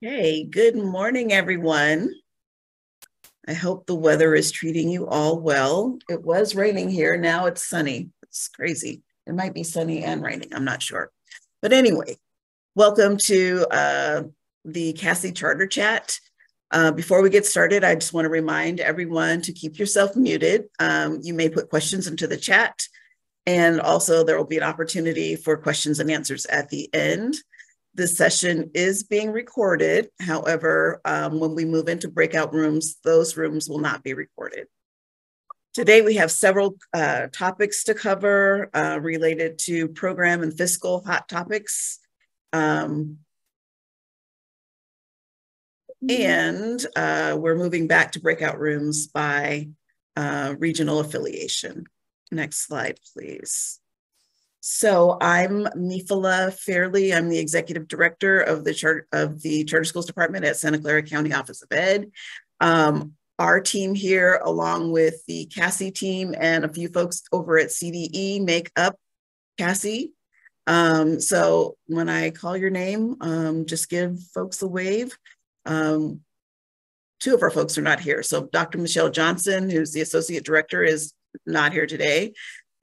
Hey, good morning, everyone. I hope the weather is treating you all well. It was raining here, now it's sunny. It's crazy. It might be sunny and raining, I'm not sure. But anyway, welcome to the CASI Charter Chat. Before we get started, I just want to remind everyone to keep yourself muted. You may put questions into the chat, and also there will be an opportunity for questions and answers at the end. This session is being recorded. However, when we move into breakout rooms, those rooms will not be recorded. Today, we have several topics to cover related to program and fiscal hot topics. We're moving back to breakout rooms by regional affiliation. Next slide, please. So I'm Mifaela Fairley. I'm the Executive Director of the Charter Schools Department at Santa Clara County Office of Ed. Our team here, along with the CASI team and a few folks over at CDE, make up CASI. So when I call your name, just give folks a wave. Two of our folks are not here. So Dr. Michelle Johnson, who's the Associate Director, is not here today,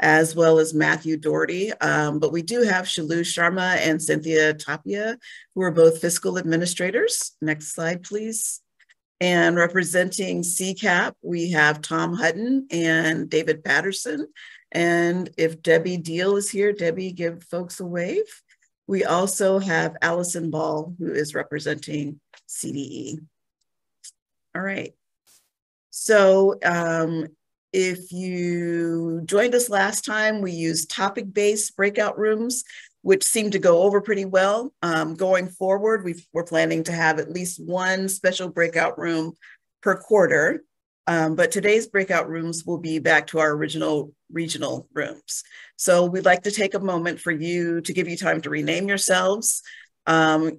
as well as Matthew Doherty. But we do have Shalu Sharma and Cynthia Tapia, who are both fiscal administrators. Next slide, please. And representing CCAP, we have Tom Hutton and David Patterson. And if Debbie Deal is here, Debbie, give folks a wave. We also have Allison Ball, who is representing CDE. All right. So, if you joined us last time, we used topic-based breakout rooms, which seemed to go over pretty well. Going forward, we're planning to have at least one special breakout room per quarter, but today's breakout rooms will be back to our original regional rooms. So we'd like to take a moment for you to give you time to rename yourselves by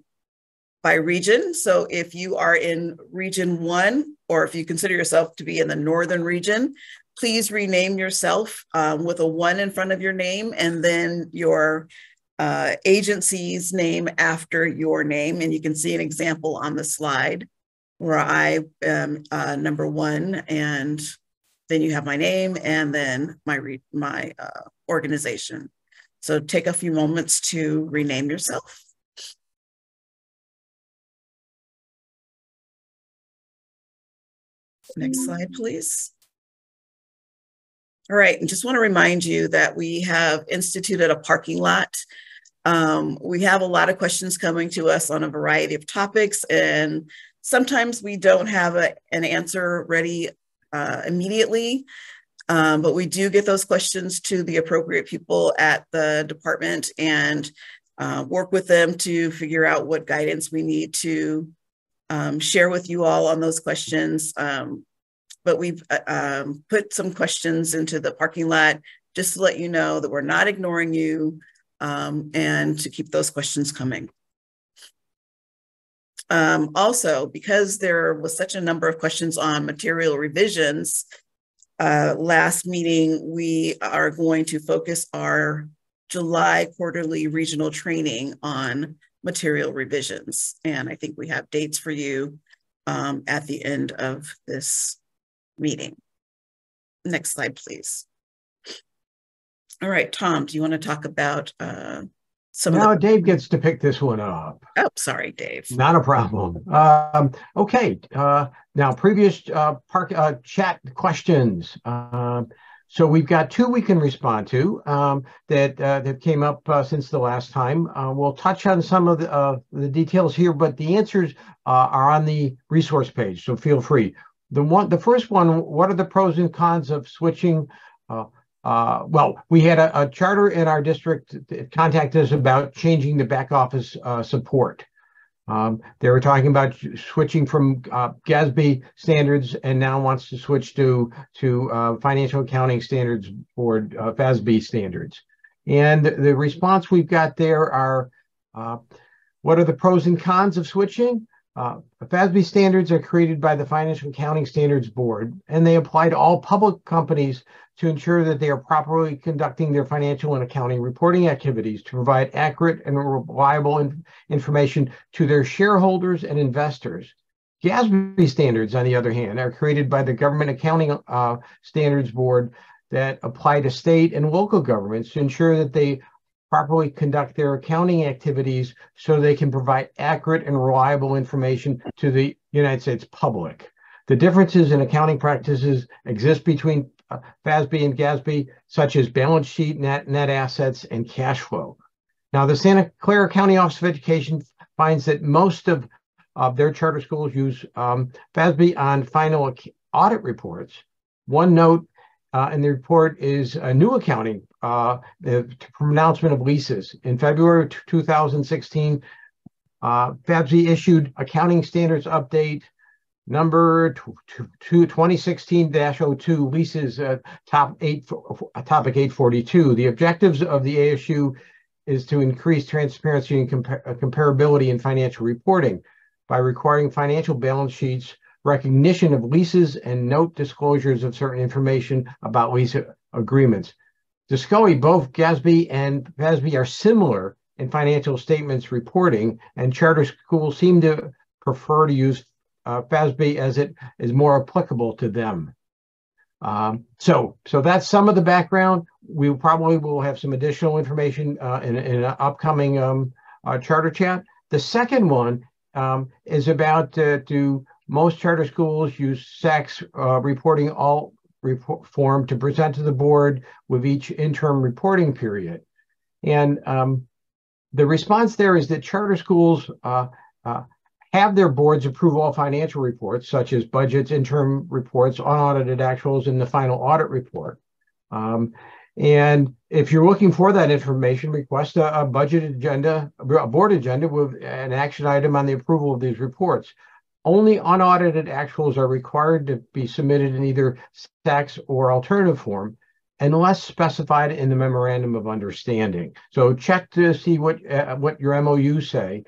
region. So if you are in region one, or if you consider yourself to be in the northern region, please rename yourself with a 1 in front of your name and then your agency's name after your name. And you can see an example on the slide where I am number 1, and then you have my name and then my organization. So take a few moments to rename yourself. Next slide, please. All right, and just want to remind you that we have instituted a parking lot. We have a lot of questions coming to us on a variety of topics, and sometimes we don't have an answer ready immediately, but we do get those questions to the appropriate people at the department and work with them to figure out what guidance we need to share with you all on those questions. But we've put some questions into the parking lot just to let you know that we're not ignoring you and to keep those questions coming. Also, because there was such a number of questions on material revisions, last meeting, we are going to focus our July quarterly regional training on material revisions. And I think we have dates for you at the end of this meeting. Next slide, please. All right, Tom, do you want to talk about some of the— No, Dave gets to pick this one up. Oh, sorry, Dave. Not a problem. Okay, now previous chat questions. So we've got 2 we can respond to that came up since the last time. We'll touch on some of the details here, but the answers are on the resource page, so feel free. The first one, what are the pros and cons of switching? Well, we had a charter in our district that contacted us about changing the back office support. They were talking about switching from GASB standards, and now wants to switch to Financial Accounting Standards Board, FASB standards. And the response we've got there are, what are the pros and cons of switching? FASB standards are created by the Financial Accounting Standards Board, and they apply to all public companies to ensure that they are properly conducting their financial and accounting reporting activities to provide accurate and reliable information to their shareholders and investors. GASB standards, on the other hand, are created by the Government Accounting Standards Board that apply to state and local governments to ensure that they properly conduct their accounting activities so they can provide accurate and reliable information to the United States public. The differences in accounting practices exist between FASB and GASB, such as balance sheet, net assets, and cash flow. Now, the Santa Clara County Office of Education finds that most of their charter schools use FASB on final audit reports. One note in the report is a new accounting, the pronouncement of leases. In February 2016, FASB issued Accounting Standards Update number 2016-02, leases, topic 842. The objectives of the ASU is to increase transparency and comparability in financial reporting by requiring financial balance sheets, recognition of leases, and note disclosures of certain information about lease agreements. To Scully, both GASB and FASB are similar in financial statements reporting, and charter schools seem to prefer to use FASB as it is more applicable to them. So that's some of the background. We probably will have some additional information in an upcoming charter chat. The second one is about do most charter schools use SACS reporting all report form to present to the board with each interim reporting period. And the response there is that charter schools have their boards approve all financial reports, such as budgets, interim reports, unaudited actuals, and the final audit report. And if you're looking for that information, request a budget agenda, a board agenda with an action item on the approval of these reports. Only unaudited actuals are required to be submitted in either SACS or alternative form, unless specified in the Memorandum of Understanding. So check to see what your MOU say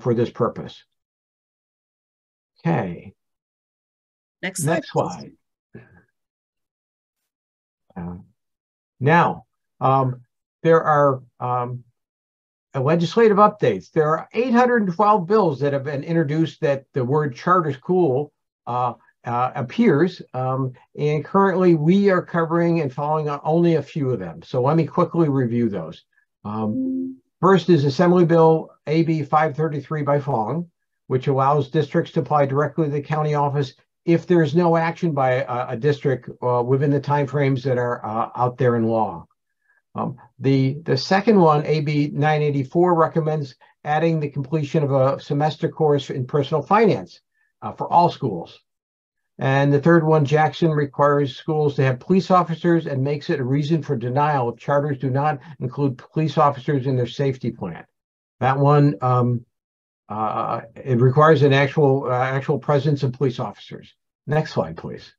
for this purpose. Okay. Next slide. Now, there are legislative updates. There are 812 bills that have been introduced that the word charter school appears, and currently we are covering and following on only a few of them. So let me quickly review those. First is Assembly Bill AB 533 by Fong, which allows districts to apply directly to the county office if there is no action by a district within the timeframes that are out there in law. The second one, AB 984, recommends adding the completion of a semester course in personal finance for all schools. And the third one, Jackson, requires schools to have police officers and makes it a reason for denial if charters do not include police officers in their safety plan. That one, it requires an actual presence of police officers. Next slide, please.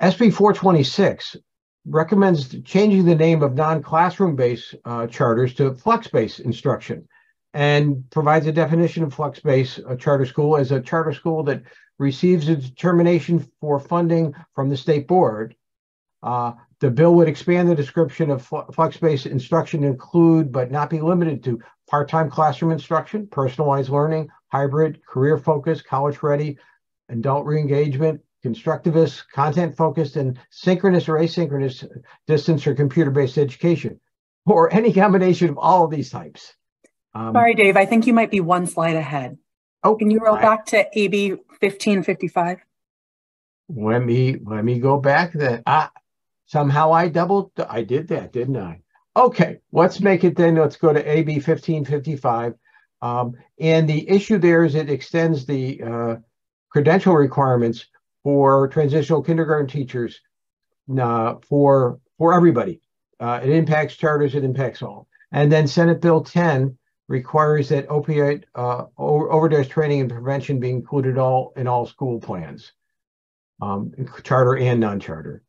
SB 426 recommends changing the name of non-classroom-based charters to flex-based instruction, and provides a definition of flex-based charter school as a charter school that receives a determination for funding from the state board. The bill would expand the description of flex-based instruction to include, but not be limited to, part-time classroom instruction, personalized learning, hybrid, career-focused, college-ready, adult re-engagement, constructivist, content-focused, and synchronous or asynchronous distance or computer-based education, or any combination of all of these types. Sorry, Dave, I think you might be one slide ahead. Oh, can you roll back to AB 1555? Let me go back then. Somehow I did that, didn't I? Okay, let's make it then, let's go to AB 1555. And the issue there is it extends the credential requirements for transitional kindergarten teachers for everybody. It impacts charters, it impacts all. And then Senate Bill 10 requires that opioid overdose training and prevention be included in all school plans, charter and non-charter.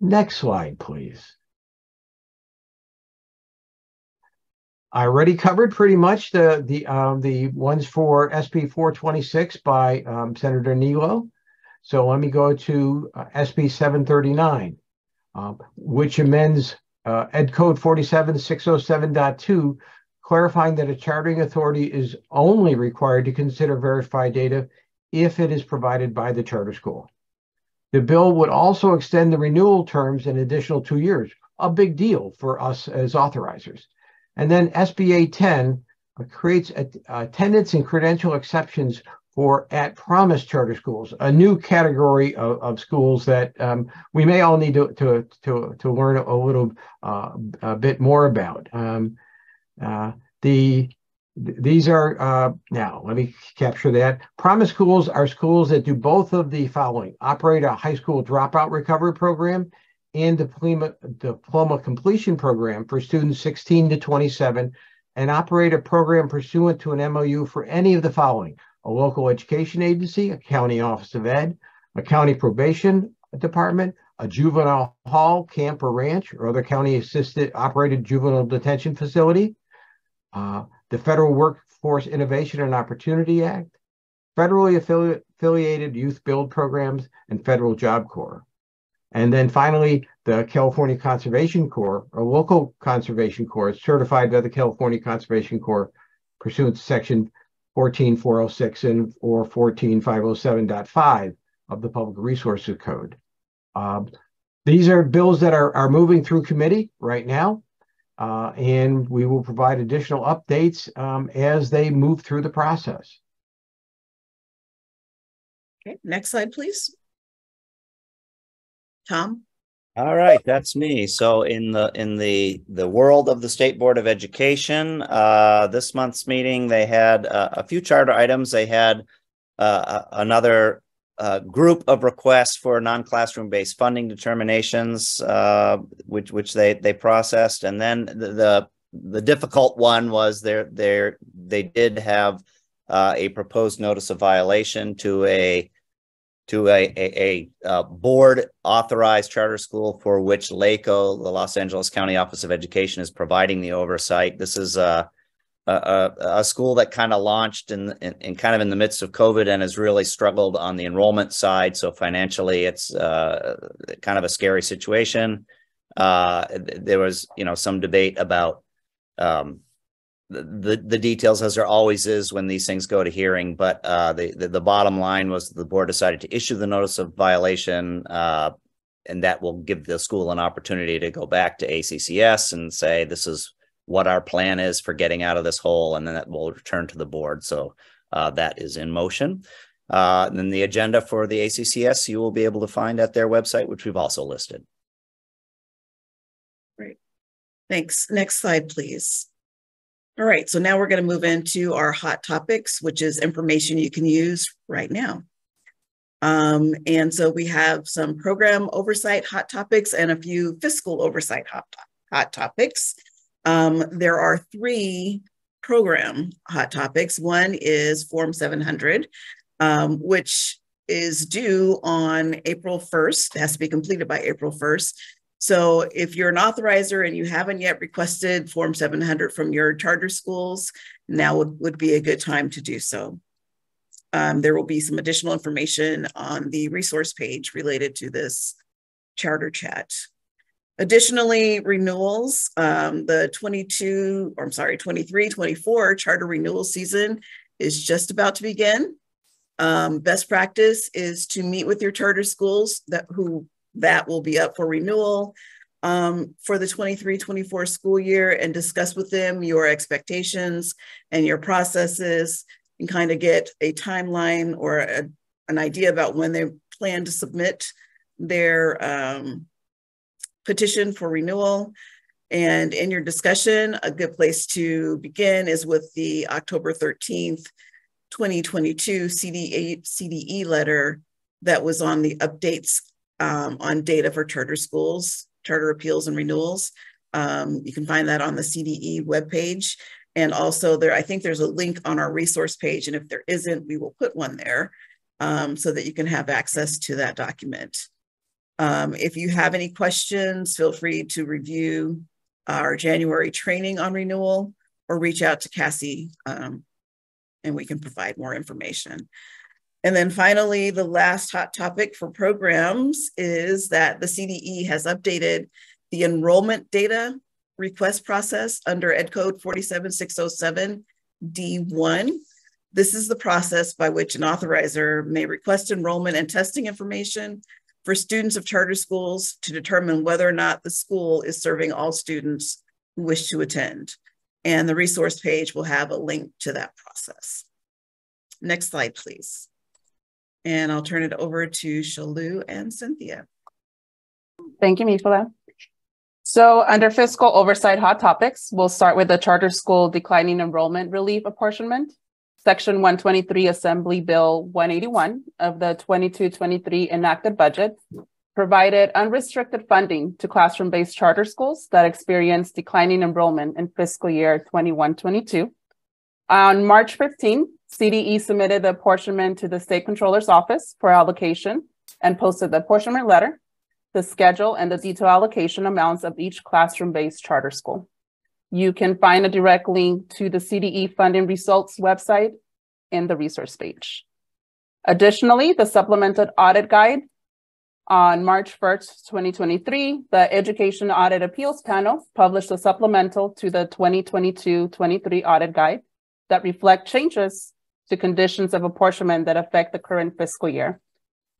Next slide, please. I already covered pretty much the ones for SB 426 by Senator Nilo. So let me go to SB 739, which amends Ed Code 47607.2, clarifying that a chartering authority is only required to consider verified data if it is provided by the charter school. The bill would also extend the renewal terms an additional 2 years, a big deal for us as authorizers. And then SB 10 creates attendance and credential exceptions for at-promise charter schools, a new category of schools that we may all need to learn a little bit more about. These are, now let me capture that. Promise schools are schools that do both of the following: operate a high school dropout recovery program and diploma completion program for students 16 to 27, and operate a program pursuant to an MOU for any of the following: a local education agency, a county office of ed, a county probation department, a juvenile hall, camp or ranch, or other county assisted operated juvenile detention facility, the Federal Workforce Innovation and Opportunity Act, federally affiliated youth build programs, and Federal Job Corps. And then finally, the California Conservation Corps, or local conservation corps, certified by the California Conservation Corps pursuant to section 14406 and or 14507.5 of the Public Resources Code. These are bills that are moving through committee right now, and we will provide additional updates as they move through the process. Okay, next slide, please. Tom? All right, that's me. So in the world of the State Board of Education, this month's meeting, they had a few charter items. They had another group of requests for non-classroom-based funding determinations, which they processed. And then the difficult one was they did have a proposed notice of violation to a board authorized charter school for which LACO, the Los Angeles County Office of Education, is providing the oversight. This is a school that kind of launched in the midst of COVID and has really struggled on the enrollment side. So financially, it's kind of a scary situation. There was, some debate about the details, as there always is when these things go to hearing, but the bottom line was the board decided to issue the notice of violation, and that will give the school an opportunity to go back to ACCS and say, this is what our plan is for getting out of this hole, and then that will return to the board. So that is in motion. And then the agenda for the ACCS you will be able to find at their website, which we've also listed. Great. Thanks. Next slide, please. All right, so now we're going to move into our hot topics, which is information you can use right now. And so we have some program oversight hot topics and a few fiscal oversight hot topics. There are three program hot topics. One is Form 700, which is due on April 1st. It has to be completed by April 1st. So if you're an authorizer and you haven't yet requested Form 700 from your charter schools, now would be a good time to do so. There will be some additional information on the resource page related to this charter chat. Additionally, renewals, the 23-24 charter renewal season is just about to begin. Best practice is to meet with your charter schools that will be up for renewal for the 23-24 school year and discuss with them your expectations and your processes and kind of get a timeline or an idea about when they plan to submit their petition for renewal. And in your discussion, a good place to begin is with the October 13th, 2022 CDE letter that was on the updates on data for charter schools, charter appeals and renewals. You can find that on the CDE webpage. And also there, I think there's a link on our resource page. And if there isn't, we will put one there so that you can have access to that document. If you have any questions, feel free to review our January training on renewal or reach out to CASI and we can provide more information. And then finally, the last hot topic for programs is that the CDE has updated the enrollment data request process under Ed Code 47607-D1. This is the process by which an authorizer may request enrollment and testing information for students of charter schools to determine whether or not the school is serving all students who wish to attend. And the resource page will have a link to that process. Next slide, please. And I'll turn it over to Shalu and Cynthia. Thank you, Mifaela. So under fiscal oversight hot topics, we'll start with the charter school declining enrollment relief apportionment. Section 123 Assembly Bill 181 of the 22-23 enacted budget provided unrestricted funding to classroom-based charter schools that experienced declining enrollment in fiscal year 21-22. On March 15, CDE submitted the apportionment to the State Controller's Office for allocation and posted the apportionment letter, the schedule, and the detailed allocation amounts of each classroom-based charter school. You can find a direct link to the CDE funding results website in the resource page. Additionally, the supplemented audit guide on March 1st, 2023, the Education Audit Appeals Panel published a supplemental to the 2022-23 audit guide that reflect changes to conditions of apportionment that affect the current fiscal year.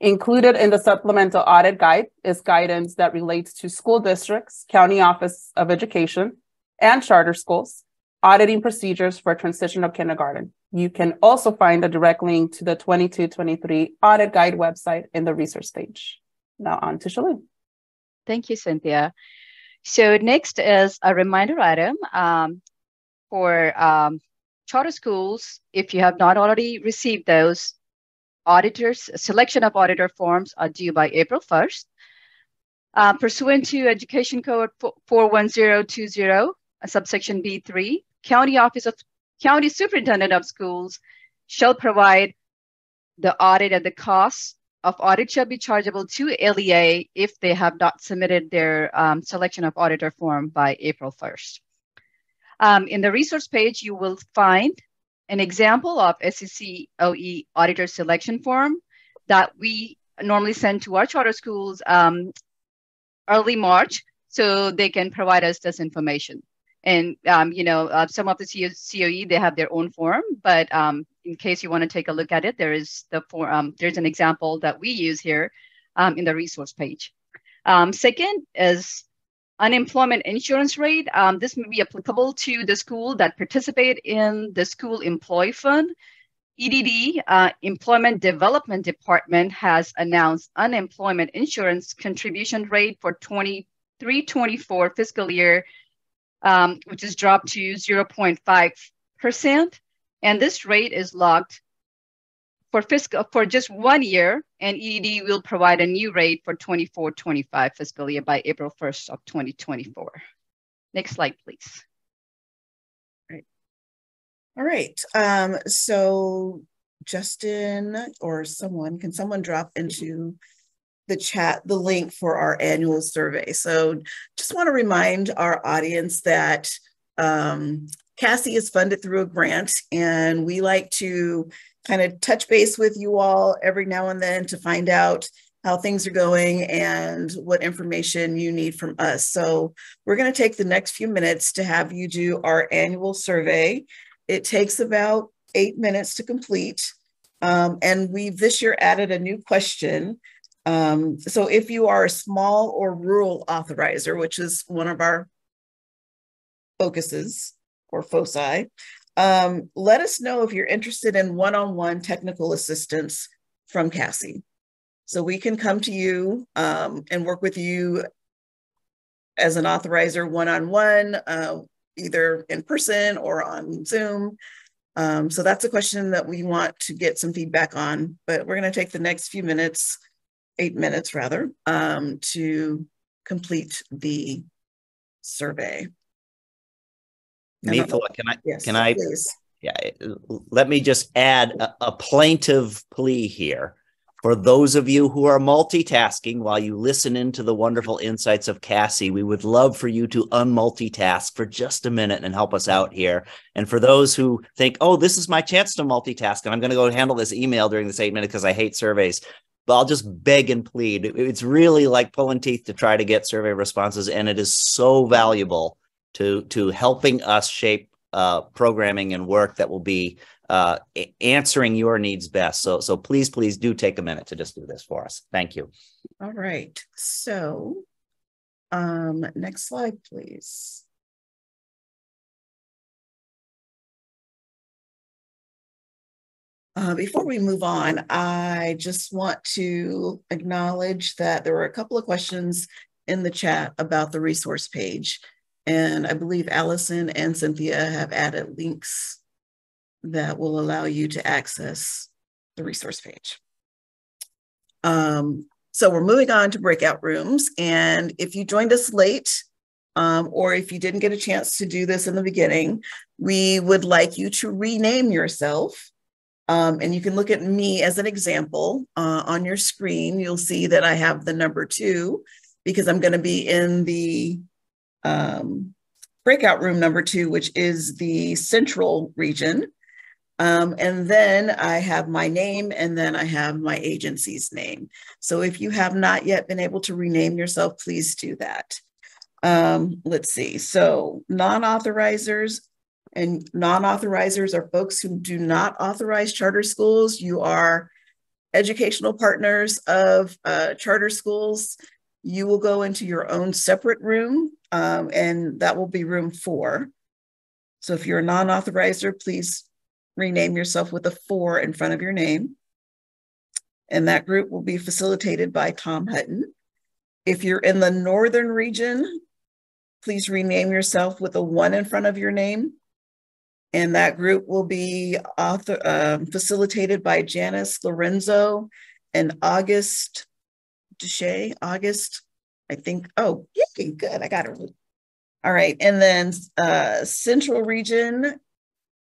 Included in the supplemental audit guide is guidance that relates to school districts, county office of education, and charter schools, auditing procedures for transitional kindergarten. You can also find a direct link to the 22-23 audit guide website in the resource page. Now on to Shalu. Thank you, Cynthia. So next is a reminder item for charter schools. If you have not already received those, auditors, selection of auditor forms are due by April 1st. Pursuant to Education Code 41020, subsection B3, County Superintendent of Schools shall provide the audit, and the cost of audit shall be chargeable to LEA if they have not submitted their selection of auditor form by April 1st. In the resource page, you will find an example of SCCOE auditor selection form that we normally send to our charter schools early March, so they can provide us this information. And some of the COE, they have their own form, but in case you want to take a look at it, there is the form. There's an example that we use here in the resource page. Second is unemployment insurance rate. This may be applicable to the school that participate in the school employee fund. EDD, Employment Development Department, has announced unemployment insurance contribution rate for 23-24 fiscal year, which is dropped to 0.5%. And this rate is locked for just 1 year, and EDD will provide a new rate for 24-25 fiscal year by April 1st of 2024. Next slide, please. All right, so Justin or someone, can someone drop into the chat the link for our annual survey? So just want to remind our audience that CASI is funded through a grant, and we like to kind of touch base with you all every now and then to find out how things are going and what information you need from us. So we're going to take the next few minutes to have you do our annual survey. It takes about 8 minutes to complete. And we've this year added a new question. So if you are a small or rural authorizer, which is one of our focuses or foci, let us know if you're interested in one-on-one technical assistance from CASI. So we can come to you and work with you as an authorizer one-on-one, either in person or on Zoom. So that's a question that we want to get some feedback on, but we're gonna take the next few minutes, 8 minutes rather, to complete the survey. Mifaela, can I? Please. Yeah, let me just add a plaintive plea here. For those of you who are multitasking while you listen into the wonderful insights of CASI, we would love for you to unmultitask for just a minute and help us out here. And for those who think, oh, this is my chance to multitask, and I'm going to go handle this email during this 8 minutes because I hate surveys, but I'll just beg and plead. It's really like pulling teeth to try to get survey responses, and it is so valuable to helping us shape programming and work that will be answering your needs best. So please, please do take a minute to just do this for us. Thank you. All right. So next slide, please. Before we move on, I just want to acknowledge that there were a couple of questions in the chat about the resource page. And I believe Allison and Cynthia have added links that will allow you to access the resource page. So we're moving on to breakout rooms. And if you joined us late, or if you didn't get a chance to do this in the beginning, we would like you to rename yourself. And you can look at me as an example on your screen. You'll see that I have the number 2 because I'm going to be in the breakout room number 2, which is the central region. And then I have my name, and then I have my agency's name. So if you have not yet been able to rename yourself, please do that. Let's see. So non-authorizers, and non-authorizers are folks who do not authorize charter schools. You are educational partners of charter schools. You will go into your own separate room, and that will be room 4. So if you're a non-authorizer, please rename yourself with a 4 in front of your name. And that group will be facilitated by Tom Hutton. If you're in the northern region, please rename yourself with a 1 in front of your name. And that group will be facilitated by Janice Lorenzo and August Deshay. August, I think. Oh, yay, good. I got it. All right. And then Central Region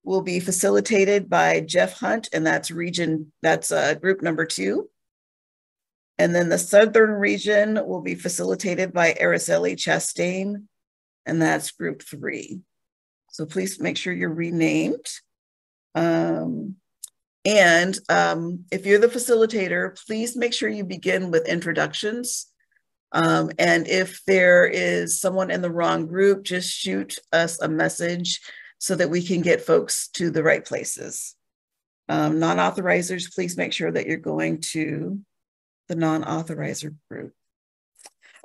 will be facilitated by Jeff Hunt, and that's region, that's group number 2. And then the Southern Region will be facilitated by Araceli Chastain, and that's group 3. So please make sure you're renamed. If you're the facilitator, please make sure you begin with introductions. And if there is someone in the wrong group, just shoot us a message so that we can get folks to the right places. Non-authorizers, please make sure that you're going to the non-authorizer group.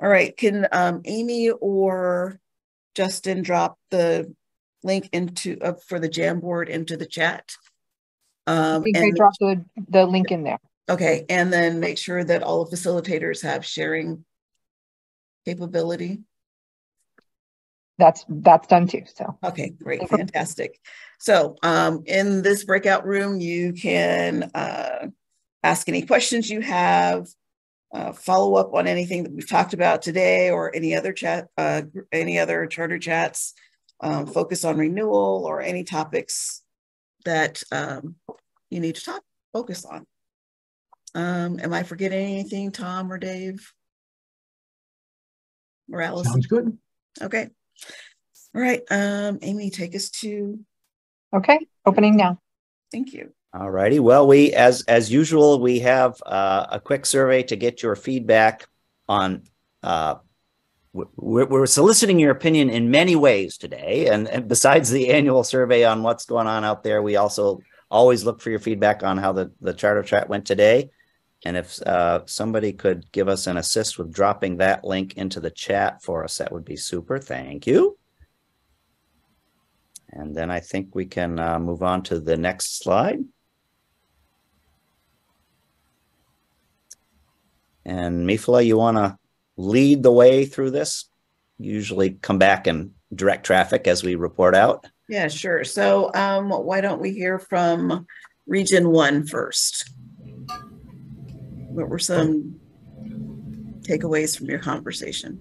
All right, can Amy or Justin drop the link into for the Jamboard into the chat? I think they dropped the link in there. Okay, and then make sure that all the facilitators have sharing capability. That's done too. So okay, great, fantastic. So in this breakout room, you can ask any questions you have, follow up on anything that we've talked about today or any other chat, any other charter chats. Focus on renewal or any topics that you need to focus on. Am I forgetting anything, Tom or Dave? Or Allison? Sounds good. Okay. All right. Amy, take us to. Okay. Opening now. Thank you. All righty. Well, we, as usual, we have a quick survey to get your feedback on. We're soliciting your opinion in many ways today. And besides the annual survey on what's going on out there, we also always look for your feedback on how the charter chat went today. And if somebody could give us an assist with dropping that link into the chat for us, that would be super. Thank you. And then I think we can move on to the next slide. And Mifaela, you want to lead the way through this? Usually come back and direct traffic as we report out. Yeah, sure. So why don't we hear from Region 1 first? What were some takeaways from your conversation?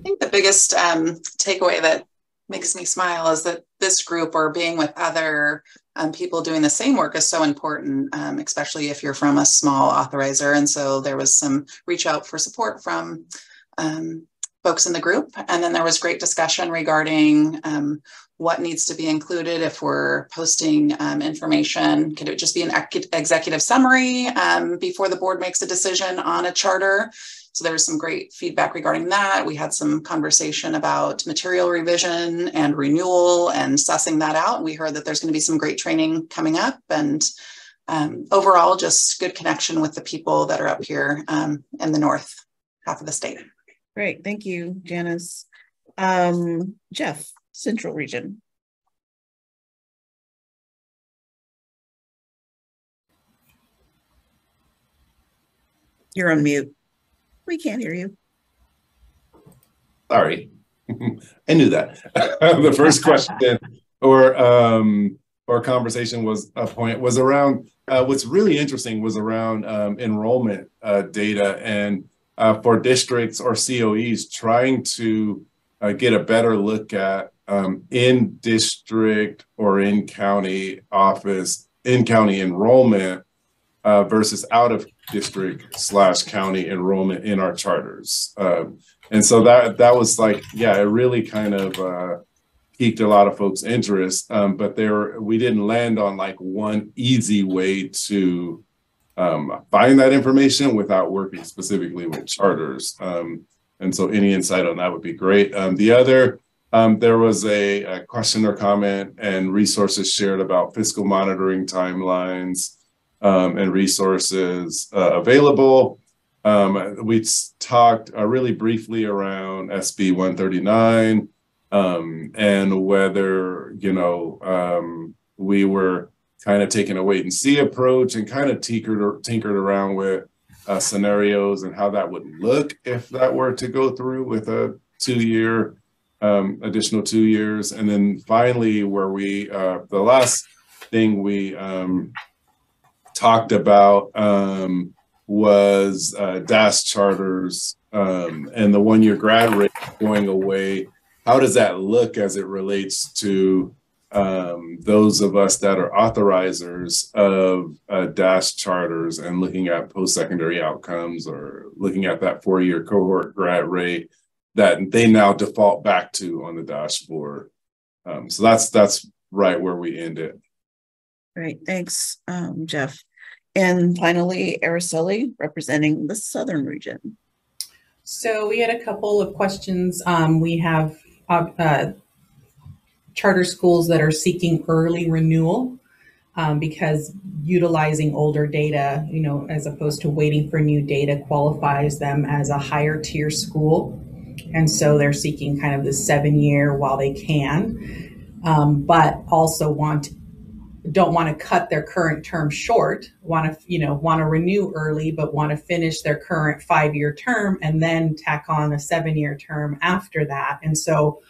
I think the biggest takeaway that makes me smile is that this group or being with other people doing the same work is so important, especially if you're from a small authorizer. And so there was some reach out for support from folks in the group. And then there was great discussion regarding what needs to be included if we're posting information. Could it just be an executive summary before the board makes a decision on a charter? So there was some great feedback regarding that. We had some conversation about material revision and renewal and sussing that out. We heard that there's going to be some great training coming up, and overall just good connection with the people that are up here in the north half of the state. Great, thank you, Janice. Jeff, Central Region. You're on mute. We can't hear you. Sorry, I knew that. The first question or conversation was around what's really interesting was around enrollment data and for districts or COEs trying to get a better look at in district or in county office, in county enrollment versus out of district / county enrollment in our charters. And so that was like, yeah, it really kind of piqued a lot of folks' interest, but we didn't land on like one easy way to find that information without working specifically with charters. And so any insight on that would be great. The other, there was a question or comment and resources shared about fiscal monitoring timelines, and resources available. We talked really briefly around SB 139 and whether, we were kind of taking a wait and see approach and kind of tinkered around with scenarios and how that would look if that were to go through with a additional 2 years. And then finally, where we, the last thing we, talked about was DAS charters and the one-year grad rate going away. How does that look as it relates to those of us that are authorizers of DAS charters and looking at post-secondary outcomes or looking at that 4-year cohort grad rate that they now default back to on the dashboard? So that's right where we end it. Great, thanks, Jeff. And finally, Araceli, representing the Southern Region. So we had a couple of questions. We have charter schools that are seeking early renewal because utilizing older data, as opposed to waiting for new data, qualifies them as a higher tier school. And so they're seeking kind of the 7-year while they can, but also don't want to cut their current term short, want to renew early, but want to finish their current 5-year term and then tack on a 7-year term after that. And so,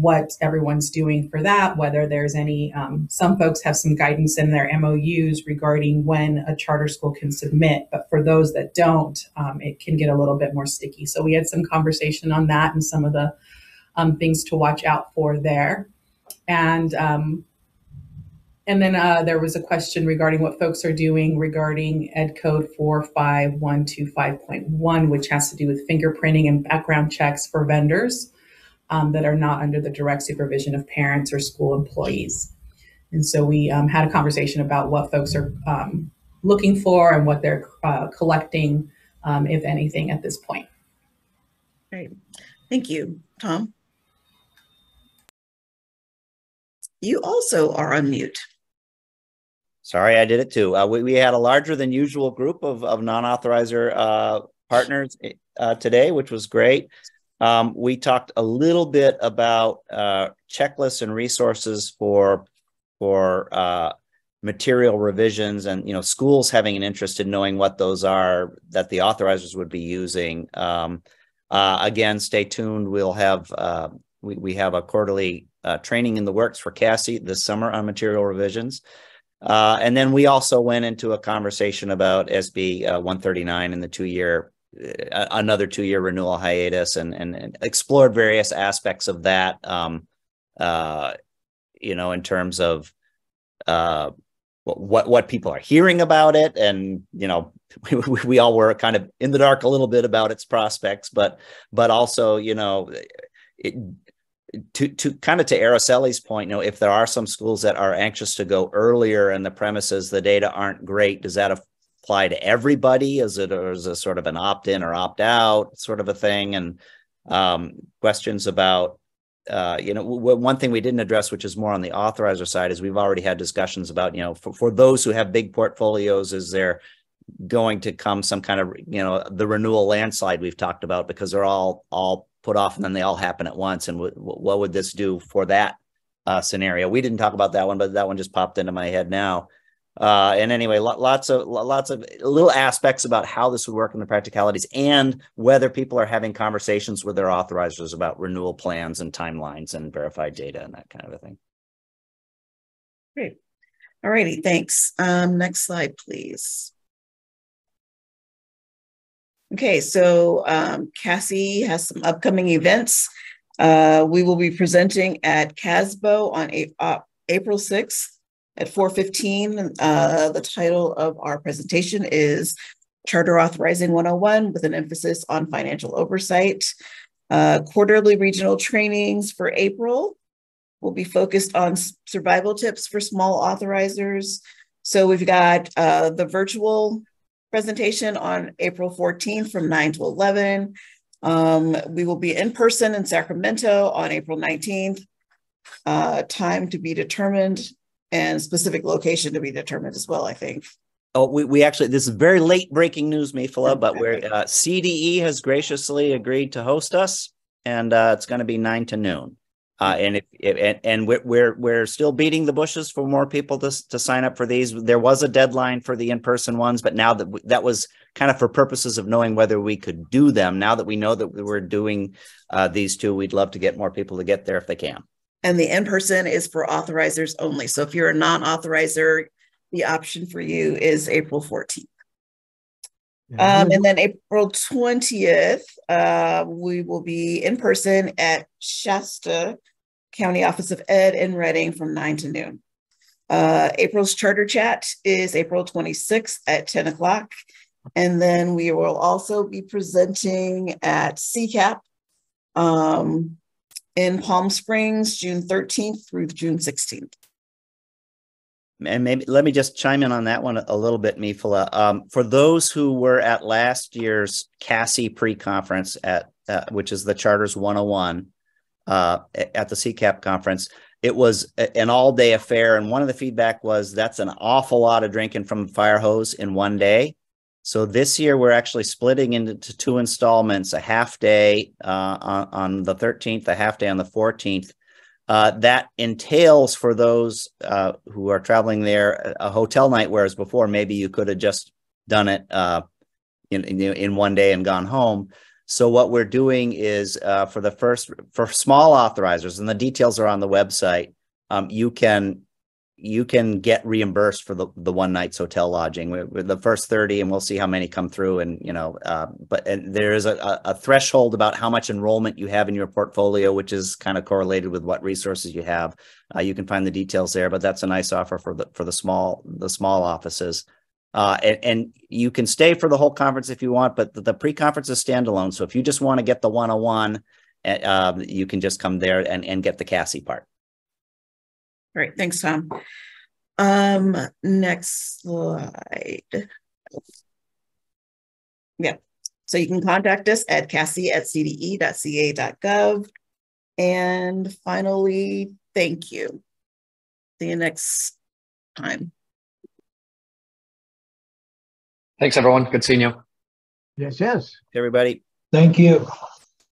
what everyone's doing for that, whether there's any, some folks have some guidance in their MOUs regarding when a charter school can submit, but for those that don't, it can get a little bit more sticky. So we had some conversation on that and some of the things to watch out for there. And then there was a question regarding what folks are doing regarding Ed Code 45125.1, which has to do with fingerprinting and background checks for vendors that are not under the direct supervision of parents or school employees. And so we had a conversation about what folks are looking for and what they're collecting, if anything, at this point. Great. Thank you, Tom. You also are on mute. Sorry, I did it too. We had a larger than usual group of non-authorizer partners today, which was great. We talked a little bit about checklists and resources for material revisions, and schools having an interest in knowing what those are that the authorizers would be using. Again, stay tuned. We'll have we have a quarterly training in the works for CASI this summer on material revisions. And then we also went into a conversation about SB 139 and the another 2-year renewal hiatus, and explored various aspects of that you know, in terms of what people are hearing about it. And, you know, we all were kind of in the dark a little bit about its prospects, but also, you know, to kind of to Araceli's point, you know, if there are some schools that are anxious to go earlier and the premises, the data aren't great, does that apply to everybody? Is it, or is it sort of an opt-in or opt-out sort of a thing? And questions about, you know, one thing we didn't address, which is more on the authorizer side, is we've already had discussions about, you know, for those who have big portfolios, is there going to come some kind of, you know, the renewal landslide we've talked about, because they're all put off and then they all happen at once. And what would this do for that scenario? We didn't talk about that one, but that one just popped into my head now. And anyway, lots of little aspects about how this would work in the practicalities, and whether people are having conversations with their authorizers about renewal plans and timelines and verified data and that kind of a thing. Great. All righty. Thanks. Next slide, please. Okay, so CASI has some upcoming events. We will be presenting at CASBO on April 6th at 4:15. The title of our presentation is Charter Authorizing 101, with an emphasis on financial oversight. Quarterly regional trainings for April will be focused on survival tips for small authorizers. So we've got the virtual presentation on April 14th from 9 to 11. We will be in person in Sacramento on April 19th, time to be determined and specific location to be determined as well, I think. Oh, we actually, this is very late breaking news, Mifaela, but we're, CDE has graciously agreed to host us, and it's going to be 9 to noon. And we're still beating the bushes for more people to sign up for these. There was a deadline for the in-person ones, but now that that was kind of for purposes of knowing whether we could do them. Now that we know that we're doing these two, we'd love to get more people to get there if they can. And the in-person is for authorizers only. So if you're a non-authorizer, the option for you is April 14th. And then April 20th, we will be in person at Shasta County Office of Ed in Reading from 9 to noon. April's charter chat is April 26th at 10 o'clock. And then we will also be presenting at CCAP in Palm Springs, June 13th through June 16th. And maybe let me just chime in on that one a little bit, Mifaela. For those who were at last year's CASI pre-conference, at which is the Charters 101 at the CCAP conference, it was an all-day affair. And one of the feedback was that's an awful lot of drinking from a fire hose in one day. So this year we're actually splitting into two installments, a half day on the 13th, a half day on the 14th. That entails for those who are traveling there a hotel night, whereas before maybe you could have just done it in one day and gone home. So what we're doing is for the for small authorizers, and the details are on the website, you can get reimbursed for the one night's hotel lodging. We're the first 30, and we'll see how many come through. And you know, but there is a threshold about how much enrollment you have in your portfolio, which is kind of correlated with what resources you have. You can find the details there, but that's a nice offer for the small offices. And you can stay for the whole conference if you want, but the pre-conference is standalone. So if you just want to get the 101, you can just come there and get the CASI part. Great. Thanks, Tom. Next slide. Yeah. So you can contact us at casi@cde.ca.gov. And finally, thank you. See you next time. Thanks, everyone. Good seeing you. Yes, yes. Everybody. Thank you.